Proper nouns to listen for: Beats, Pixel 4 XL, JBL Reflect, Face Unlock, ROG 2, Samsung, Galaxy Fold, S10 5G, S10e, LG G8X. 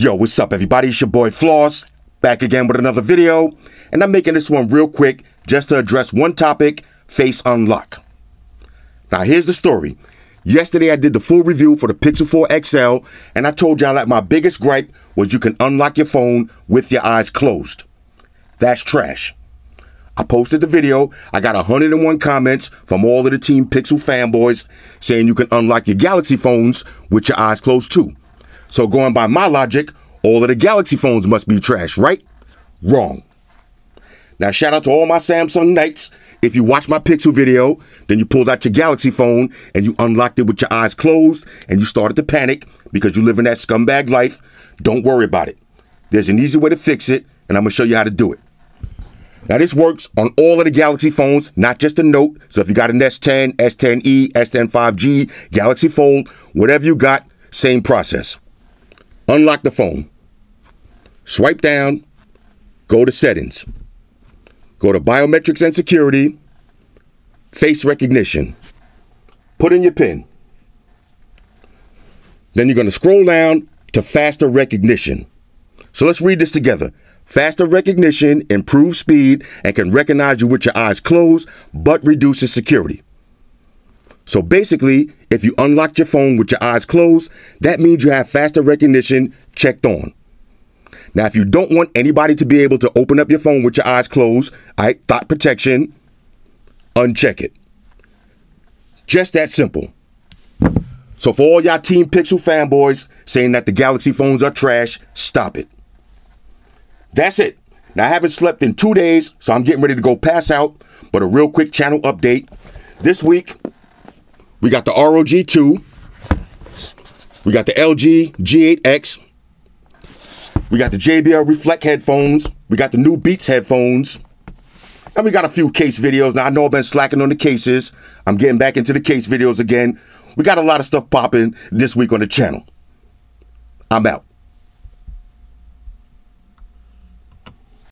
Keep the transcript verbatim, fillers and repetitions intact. Yo, what's up everybody, it's your boy Floss, back again with another video, and I'm making this one real quick just to address one topic, Face Unlock. Now here's the story. Yesterday I did the full review for the Pixel four X L, and I told y'all that my biggest gripe was you can unlock your phone with your eyes closed. That's trash. I posted the video, I got one hundred and one comments from all of the Team Pixel fanboys saying you can unlock your Galaxy phones with your eyes closed too. So going by my logic, all of the Galaxy phones must be trash, right? Wrong. Now shout out to all my Samsung Knights. If you watched my Pixel video, then you pulled out your Galaxy phone and you unlocked it with your eyes closed and you started to panic because you live in that scumbag life. Don't worry about it. There's an easy way to fix it, and I'm gonna show you how to do it. Now this works on all of the Galaxy phones, not just a Note. So if you got an S ten, S ten E, S ten five G, Galaxy Fold, whatever you got, same process. Unlock the phone, swipe down, go to settings, go to biometrics and security, face recognition, put in your PIN. Then you're gonna scroll down to faster recognition. So let's read this together. Faster recognition improves speed and can recognize you with your eyes closed, but reduces security. So basically, if you unlock your phone with your eyes closed, that means you have faster recognition checked on. Now, if you don't want anybody to be able to open up your phone with your eyes closed, all right, thought protection, uncheck it. Just that simple. So for all y'all Team Pixel fanboys saying that the Galaxy phones are trash, stop it. That's it. Now, I haven't slept in two days, so I'm getting ready to go pass out, but a real quick channel update. This week, we got the R O G two, we got the L G G eight X, we got the J B L Reflect headphones, we got the new Beats headphones, and we got a few case videos. Now I know I've been slacking on the cases, I'm getting back into the case videos again. We got a lot of stuff popping this week on the channel. I'm out.